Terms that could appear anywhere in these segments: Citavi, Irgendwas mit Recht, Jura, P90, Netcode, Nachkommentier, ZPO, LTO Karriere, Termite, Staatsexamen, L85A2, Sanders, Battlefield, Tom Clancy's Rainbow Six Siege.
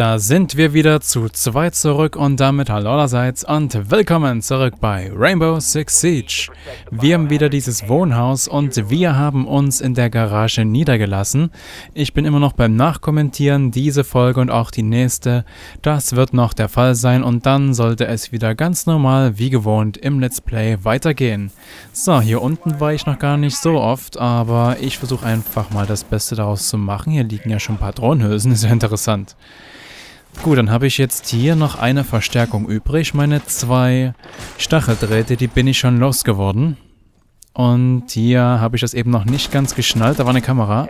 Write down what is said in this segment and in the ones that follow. Da sind wir wieder zu zweit zurück und damit hallo allerseits und willkommen zurück bei Rainbow Six Siege. Wir haben wieder dieses Wohnhaus und wir haben uns in der Garage niedergelassen. Ich bin immer noch beim Nachkommentieren, diese Folge und auch die nächste. Das wird noch der Fall sein und dann sollte es wieder ganz normal wie gewohnt im Let's Play weitergehen. So, hier unten war ich noch gar nicht so oft, aber ich versuche einfach mal das Beste daraus zu machen. Hier liegen ja schon ein paar Drohnenhülsen, ist ja interessant. Gut, dann habe ich jetzt hier noch eine Verstärkung übrig. Meine zwei Stacheldrähte, die bin ich schon losgeworden. Und hier habe ich das eben noch nicht ganz geschnallt. Da war eine Kamera.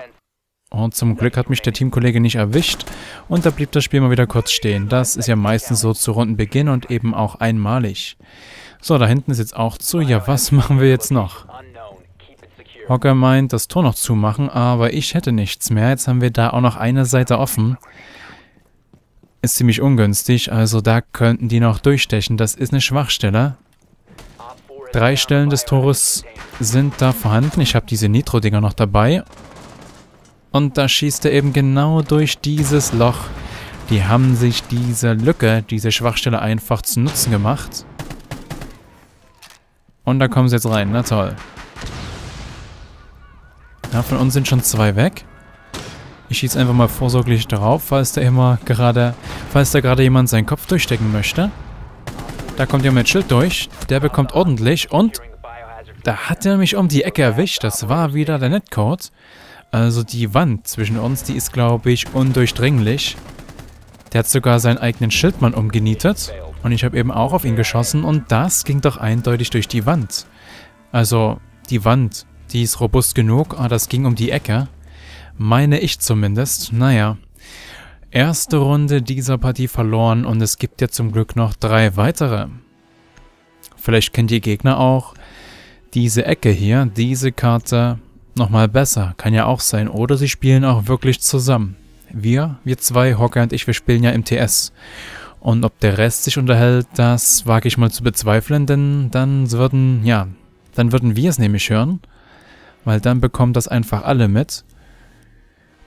Und zum Glück hat mich der Teamkollege nicht erwischt. Und da blieb das Spiel mal wieder kurz stehen. Das ist ja meistens so zu Rundenbeginn und eben auch einmalig. So, da hinten ist jetzt auch zu. Ja, was machen wir jetzt noch? Hocker meint, das Tor noch zumachen, aber ich hätte nichts mehr. Jetzt haben wir da auch noch eine Seite offen. Ist ziemlich ungünstig, also da könnten die noch durchstechen. Das ist eine Schwachstelle. 3 Stellen des Tores sind da vorhanden. Ich habe diese Nitro-Dinger noch dabei. Und da schießt er eben genau durch dieses Loch. Die haben sich diese Lücke, diese Schwachstelle einfach zu Nutzen gemacht. Und da kommen sie jetzt rein. Na toll. Ja, von uns sind schon 2 weg. Ich schieße einfach mal vorsorglich drauf, falls da gerade jemand seinen Kopf durchstecken möchte. Da kommt jemand mit Schild durch, der bekommt ordentlich und da hat er mich um die Ecke erwischt. Das war wieder der Netcode. Also die Wand zwischen uns, die ist, glaube ich, undurchdringlich. Der hat sogar seinen eigenen Schildmann umgenietet und ich habe eben auch auf ihn geschossen und das ging doch eindeutig durch die Wand. Also die Wand, die ist robust genug, aber das ging um die Ecke. Meine ich zumindest. Naja, erste Runde dieser Partie verloren und es gibt ja zum Glück noch 3 weitere. Vielleicht kennt ihr Gegner auch diese Ecke hier, diese Karte nochmal besser. Kann ja auch sein. Oder sie spielen auch wirklich zusammen. Wir zwei, Hocker und ich, wir spielen ja im TS. Und ob der Rest sich unterhält, das wage ich mal zu bezweifeln, denn dann würden wir es nämlich hören. Weil dann bekommen das einfach alle mit.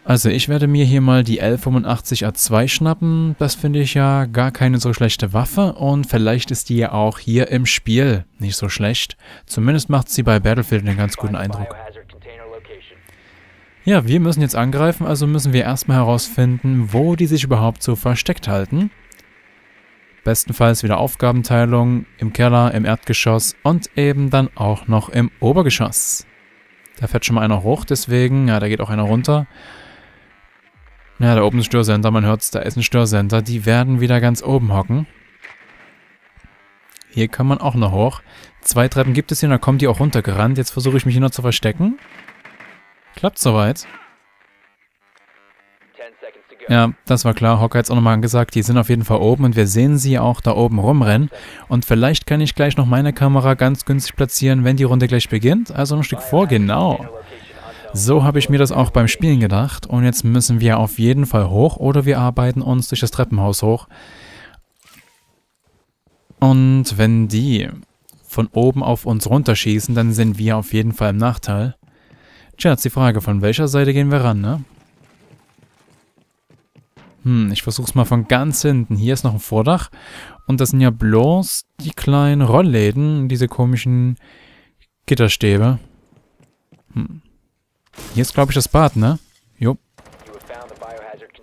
Also ich werde mir hier mal die L85A2 schnappen, das finde ich ja gar keine so schlechte Waffe und vielleicht ist die ja auch hier im Spiel nicht so schlecht. Zumindest macht sie bei Battlefield einen ganz guten Eindruck. Ja, wir müssen jetzt angreifen, also müssen wir erstmal herausfinden, wo die sich überhaupt so versteckt halten. Bestenfalls wieder Aufgabenteilung im Keller, im Erdgeschoss und eben dann auch noch im Obergeschoss. Da fährt schon mal einer hoch, deswegen, ja, da geht auch einer runter. Ja, da oben ist ein Störsender, man hört es, da ist ein Störsender. Die werden wieder ganz oben hocken. Hier kann man auch noch hoch. 2 Treppen gibt es hier und da kommen die auch runtergerannt. Jetzt versuche ich mich hier noch zu verstecken. Klappt soweit. Ja, das war klar. Hocker hat es auch nochmal gesagt, die sind auf jeden Fall oben und wir sehen sie auch da oben rumrennen. Und vielleicht kann ich gleich noch meine Kamera ganz günstig platzieren, wenn die Runde gleich beginnt. Also ein Stück vor, genau. So habe ich mir das auch beim Spielen gedacht. Und jetzt müssen wir auf jeden Fall hoch oder wir arbeiten uns durch das Treppenhaus hoch. Und wenn die von oben auf uns runterschießen, dann sind wir auf jeden Fall im Nachteil. Tja, jetzt die Frage, von welcher Seite gehen wir ran, ne? Ich versuch's mal von ganz hinten. Hier ist noch ein Vordach. Und das sind ja bloß die kleinen Rollläden, diese komischen Gitterstäbe. Hier ist, glaube ich, das Bad, ne? Jo.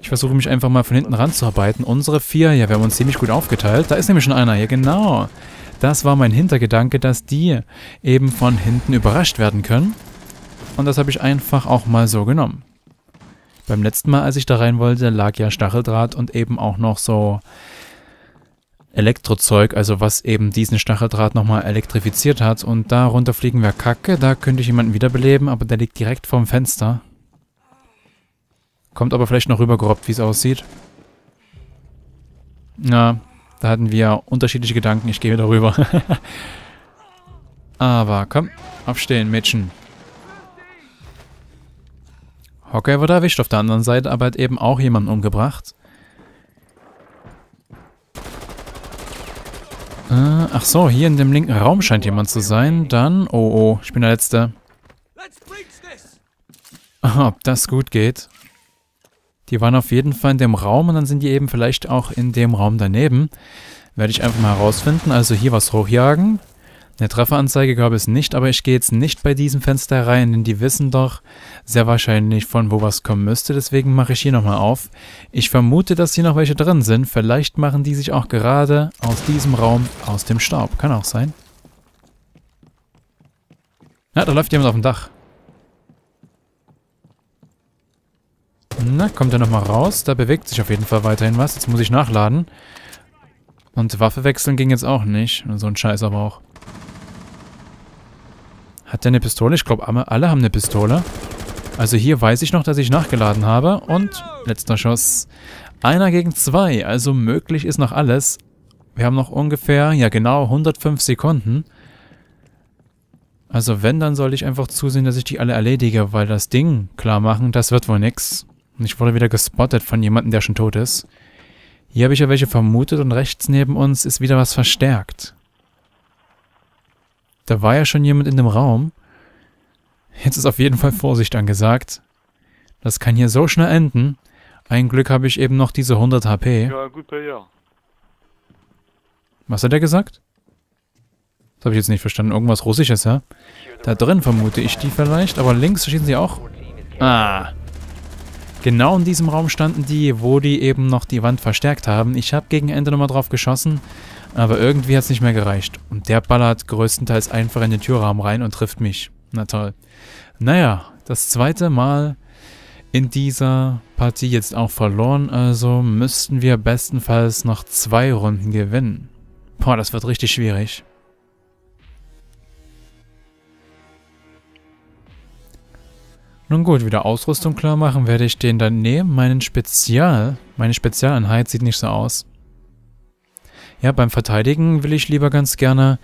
Ich versuche mich einfach mal von hinten ranzuarbeiten. Unsere 4, ja, wir haben uns ziemlich gut aufgeteilt. Da ist nämlich schon einer. Ja, genau. Das war mein Hintergedanke, dass die eben von hinten überrascht werden können. Und das habe ich einfach auch mal so genommen. Beim letzten Mal, als ich da rein wollte, lag ja Stacheldraht und eben auch noch so Elektrozeug, also was eben diesen Stacheldraht nochmal elektrifiziert hat. Und da runterfliegen wir kacke, da könnte ich jemanden wiederbeleben, aber der liegt direkt vorm Fenster. Kommt aber vielleicht noch rübergerobbt, wie es aussieht. Na, da hatten wir unterschiedliche Gedanken, ich gehe wieder rüber. Aber komm, aufstehen, Mädchen. Hocker wurde erwischt auf der anderen Seite, aber hat eben auch jemanden umgebracht. Ach so, hier in dem linken Raum scheint jemand zu sein. Dann, oh, ich bin der Letzte. Ob das gut geht. Die waren auf jeden Fall in dem Raum und dann sind die eben vielleicht auch in dem Raum daneben. Werde ich einfach mal herausfinden. Also hier was hochjagen. Eine Trefferanzeige gab es nicht, aber ich gehe jetzt nicht bei diesem Fenster rein, denn die wissen doch sehr wahrscheinlich, von wo was kommen müsste. Deswegen mache ich hier nochmal auf. Ich vermute, dass hier noch welche drin sind. Vielleicht machen die sich auch gerade aus diesem Raum aus dem Staub. Kann auch sein. Na, da läuft jemand auf dem Dach. Na, kommt er nochmal raus. Da bewegt sich auf jeden Fall weiterhin was. Jetzt muss ich nachladen. Und Waffe wechseln ging jetzt auch nicht. So ein Scheiß aber auch. Hat der eine Pistole? Ich glaube, alle haben eine Pistole. Also hier weiß ich noch, dass ich nachgeladen habe. Und letzter Schuss. 1 gegen 2. Also möglich ist noch alles. Wir haben noch ungefähr, ja genau, 105 Sekunden. Also wenn, dann sollte ich einfach zusehen, dass ich die alle erledige. Weil das Ding klar machen, das wird wohl nix. Und ich wurde wieder gespottet von jemandem, der schon tot ist. Hier habe ich ja welche vermutet und rechts neben uns ist wieder was verstärkt. Da war ja schon jemand in dem Raum. Jetzt ist auf jeden Fall Vorsicht angesagt. Das kann hier so schnell enden. Ein Glück habe ich eben noch diese 100 HP. Ja, gut, ja. Was hat er gesagt? Das habe ich jetzt nicht verstanden. Irgendwas Russisches, ja? Da drin vermute ich die vielleicht, aber links schießen sie auch. Ah. Genau in diesem Raum standen die, wo die eben noch die Wand verstärkt haben. Ich habe gegen Ende nochmal drauf geschossen. Aber irgendwie hat es nicht mehr gereicht. Und der ballert größtenteils einfach in den Türrahmen rein und trifft mich. Na toll. Naja, das zweite Mal in dieser Partie jetzt auch verloren. Also müssten wir bestenfalls noch 2 Runden gewinnen. Boah, das wird richtig schwierig. Nun gut, wieder Ausrüstung klar machen werde ich den dann nehmen. Meine Spezialeinheit sieht nicht so aus. Ja, beim Verteidigen will ich lieber ganz gerne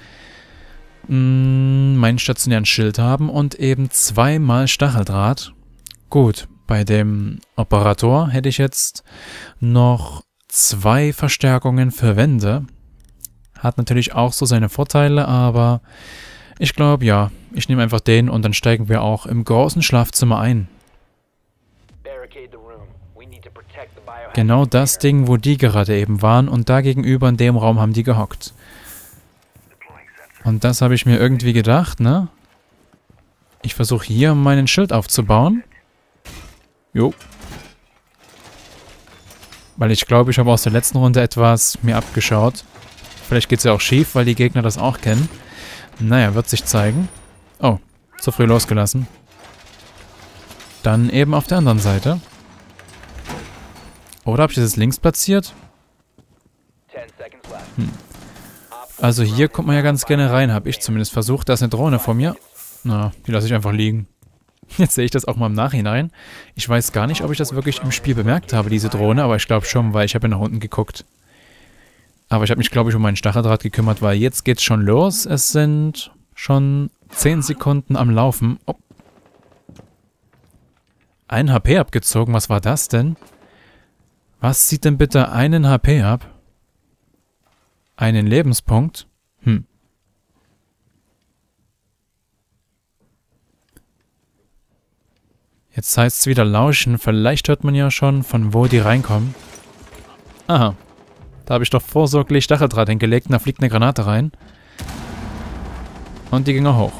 meinen stationären Schild haben und eben 2 mal Stacheldraht. Gut, bei dem Operator hätte ich jetzt noch 2 Verstärkungen für Wände. Hat natürlich auch so seine Vorteile, aber ich glaube, ja, ich nehme einfach den und dann steigen wir auch im großen Schlafzimmer ein. Genau das Ding, wo die gerade eben waren und da gegenüber in dem Raum haben die gehockt. Und das habe ich mir irgendwie gedacht, ne? Ich versuche hier meinen Schild aufzubauen. Jo. Weil ich glaube, ich habe aus der letzten Runde etwas mir abgeschaut. Vielleicht geht es ja auch schief, weil die Gegner das auch kennen. Naja, wird sich zeigen. Oh, zu früh losgelassen. Dann eben auf der anderen Seite. Oder habe ich das links platziert? Hm. Also hier kommt man ja ganz gerne rein, habe ich zumindest versucht. Da ist eine Drohne vor mir. Na, die lasse ich einfach liegen. Jetzt sehe ich das auch mal im Nachhinein. Ich weiß gar nicht, ob ich das wirklich im Spiel bemerkt habe, diese Drohne. Aber ich glaube schon, weil ich habe ja nach unten geguckt. Aber ich habe mich, glaube ich, um meinen Stacheldraht gekümmert, weil jetzt geht's schon los. Es sind schon 10 Sekunden am Laufen. Oh. 1 HP abgezogen, was war das denn? Was zieht denn bitte einen HP ab? Einen Lebenspunkt? Hm. Jetzt heißt es wieder lauschen. Vielleicht hört man ja schon, von wo die reinkommen. Aha. Da habe ich doch vorsorglich Stacheldraht hingelegt und da fliegt eine Granate rein. Und die ging auch hoch.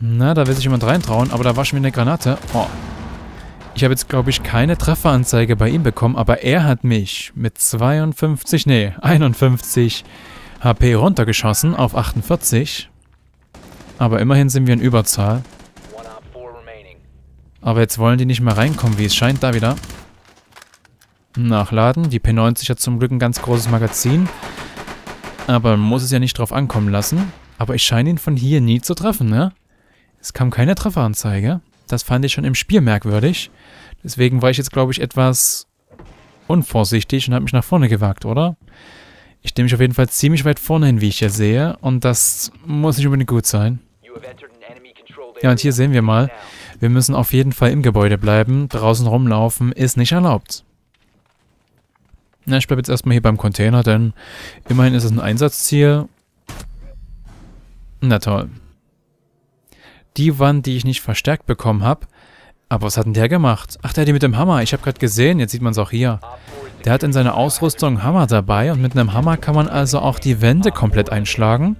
Na, da will sich jemand reintrauen, aber da war schon wieder eine Granate. Oh. Ich habe jetzt, glaube ich, keine Trefferanzeige bei ihm bekommen, aber er hat mich mit 51 HP runtergeschossen auf 48. Aber immerhin sind wir in Überzahl. Aber jetzt wollen die nicht mehr reinkommen, wie es scheint, da wieder. Nachladen. Die P90 hat zum Glück ein ganz großes Magazin. Aber man muss es ja nicht drauf ankommen lassen. Aber ich scheine ihn von hier nie zu treffen, ne? Es kam keine Trefferanzeige. Das fand ich schon im Spiel merkwürdig. Deswegen war ich jetzt, glaube ich, etwas unvorsichtig und habe mich nach vorne gewagt, oder? Ich nehme mich auf jeden Fall ziemlich weit vorne hin, wie ich hier sehe. Und das muss nicht unbedingt gut sein. Ja, und hier sehen wir mal, wir müssen auf jeden Fall im Gebäude bleiben. Draußen rumlaufen ist nicht erlaubt. Na, ich bleibe jetzt erstmal hier beim Container, denn immerhin ist es ein Einsatzziel. Na toll. Die Wand, die ich nicht verstärkt bekommen habe, Aber was hat denn der gemacht? Ach, der hat die mit dem Hammer. Ich habe gerade gesehen, jetzt sieht man es auch hier. Der hat in seiner Ausrüstung einen Hammer dabei und mit einem Hammer kann man also auch die Wände komplett einschlagen.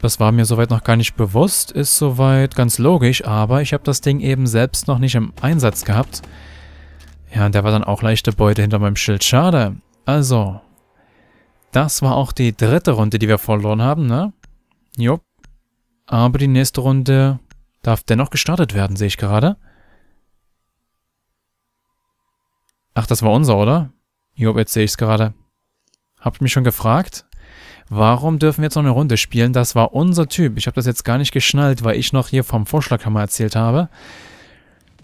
Das war mir soweit noch gar nicht bewusst, ist soweit ganz logisch, aber ich habe das Ding eben selbst noch nicht im Einsatz gehabt. Ja, und der war dann auch leichte Beute hinter meinem Schild. Schade. Also, das war auch die dritte Runde, die wir verloren haben, ne? Jupp. Aber die nächste Runde darf dennoch gestartet werden, sehe ich gerade. Ach, das war unser, oder? Jupp, jetzt sehe ich es gerade. Habt mich schon gefragt? Warum dürfen wir jetzt noch eine Runde spielen? Das war unser Typ. Ich habe das jetzt gar nicht geschnallt, weil ich noch hier vom Vorschlaghammer erzählt habe.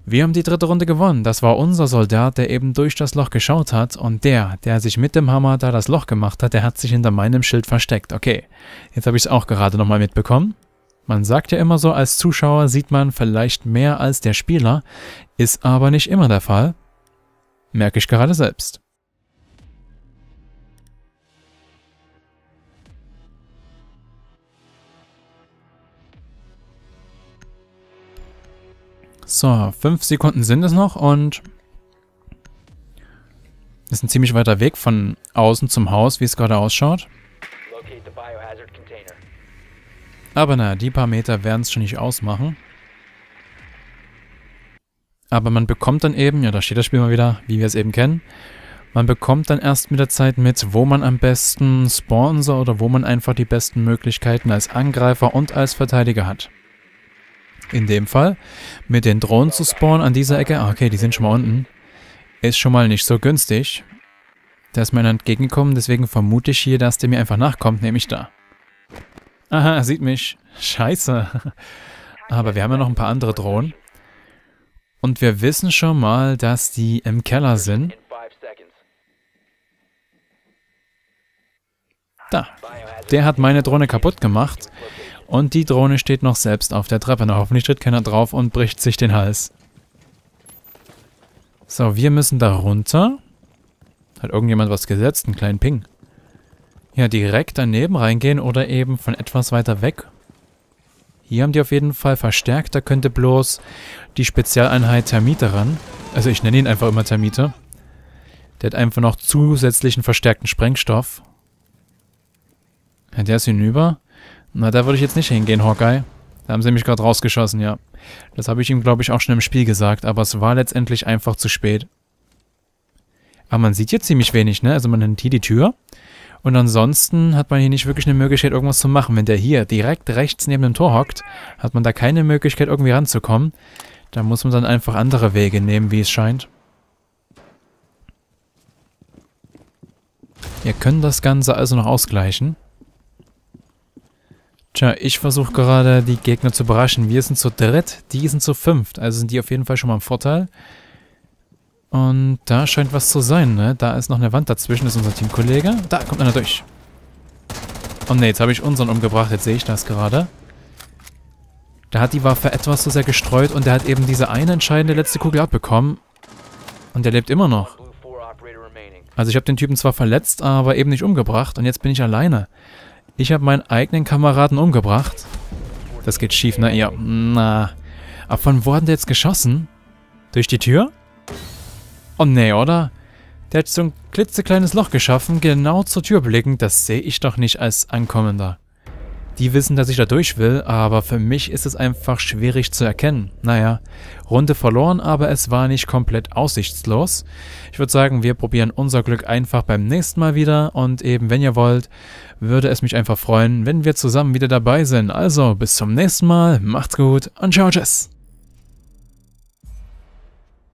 Wir haben die dritte Runde gewonnen. Das war unser Soldat, der eben durch das Loch geschaut hat. Und der sich mit dem Hammer da das Loch gemacht hat, der hat sich hinter meinem Schild versteckt. Okay, jetzt habe ich es auch gerade nochmal mitbekommen. Man sagt ja immer so, als Zuschauer sieht man vielleicht mehr als der Spieler. Ist aber nicht immer der Fall. Merke ich gerade selbst. So, 5 Sekunden sind es noch und ist ein ziemlich weiter Weg von außen zum Haus, wie es gerade ausschaut. Aber naja, die paar Meter werden es schon nicht ausmachen. Aber man bekommt dann eben, ja, da steht das Spiel mal wieder, wie wir es eben kennen. Man bekommt dann erst mit der Zeit mit, wo man am besten spawnen soll oder wo man einfach die besten Möglichkeiten als Angreifer und als Verteidiger hat. In dem Fall, mit den Drohnen zu spawnen an dieser Ecke, okay, die sind schon mal unten, ist schon mal nicht so günstig. Da ist mir einer entgegengekommen, deswegen vermute ich hier, dass der mir einfach nachkommt, nämlich da. Aha, sieht mich. Scheiße. Aber wir haben ja noch ein paar andere Drohnen. Und wir wissen schon mal, dass die im Keller sind. Da. Der hat meine Drohne kaputt gemacht. Und die Drohne steht noch selbst auf der Treppe. Na, hoffentlich tritt keiner drauf und bricht sich den Hals. So, wir müssen da runter. Hat irgendjemand was gesetzt? Einen kleinen Ping. Ja, direkt daneben reingehen oder eben von etwas weiter weg. Hier haben die auf jeden Fall verstärkt. Da könnte bloß die Spezialeinheit Termite ran. Also ich nenne ihn einfach immer Termite. Der hat einfach noch zusätzlichen verstärkten Sprengstoff. Ja, der ist hinüber. Na, da würde ich jetzt nicht hingehen, Hawkeye. Da haben sie mich gerade rausgeschossen, ja. Das habe ich ihm, glaube ich, auch schon im Spiel gesagt, aber es war letztendlich einfach zu spät. Aber man sieht hier ziemlich wenig, ne? Also man nimmt hier die Tür und ansonsten hat man hier nicht wirklich eine Möglichkeit, irgendwas zu machen. Wenn der hier direkt rechts neben dem Tor hockt, hat man da keine Möglichkeit, irgendwie ranzukommen. Da muss man dann einfach andere Wege nehmen, wie es scheint. Wir können das Ganze also noch ausgleichen. Tja, ich versuche gerade, die Gegner zu überraschen. Wir sind zu dritt, die sind zu fünft. Also sind die auf jeden Fall schon mal im Vorteil. Und da scheint was zu sein, ne? Da ist noch eine Wand dazwischen, das ist unser Teamkollege. Da kommt einer durch. Oh ne, jetzt habe ich unseren umgebracht, jetzt sehe ich das gerade. Da hat die Waffe etwas zu sehr gestreut und der hat eben diese eine entscheidende letzte Kugel abbekommen. Und der lebt immer noch. Also ich habe den Typen zwar verletzt, aber eben nicht umgebracht und jetzt bin ich alleine. Ich habe meinen eigenen Kameraden umgebracht. Das geht schief, ne? Ja, na. Aber von wo hat der jetzt geschossen? Durch die Tür? Oh, nee, oder? Der hat so ein klitzekleines Loch geschaffen, genau zur Tür blickend. Das sehe ich doch nicht als Ankommender. Die wissen, dass ich da durch will, aber für mich ist es einfach schwierig zu erkennen. Naja, Runde verloren, aber es war nicht komplett aussichtslos. Ich würde sagen, wir probieren unser Glück einfach beim nächsten Mal wieder und eben, wenn ihr wollt, würde es mich einfach freuen, wenn wir zusammen wieder dabei sind. Also, bis zum nächsten Mal, macht's gut und ciao, tschüss!